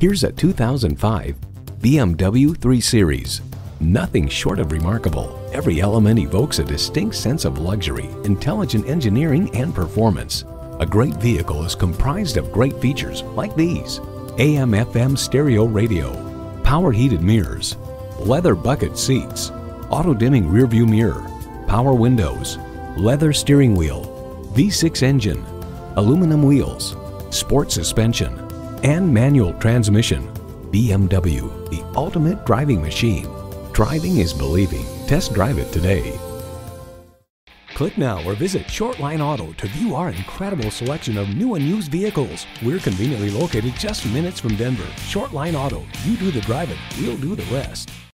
Here's a 2005 BMW 3 Series. Nothing short of remarkable, every element evokes a distinct sense of luxury, intelligent engineering, and performance. A great vehicle is comprised of great features like these: AM/FM stereo radio, power heated mirrors, leather bucket seats, auto-dimming rearview mirror, power windows, leather steering wheel, V6 engine, aluminum wheels, sport suspension, and manual transmission. BMW, the ultimate driving machine. Driving is believing. Test drive it today. Click now or visit Shortline Auto to view our incredible selection of new and used vehicles. We're conveniently located just minutes from Denver. Shortline Auto, you do the driving, we'll do the rest.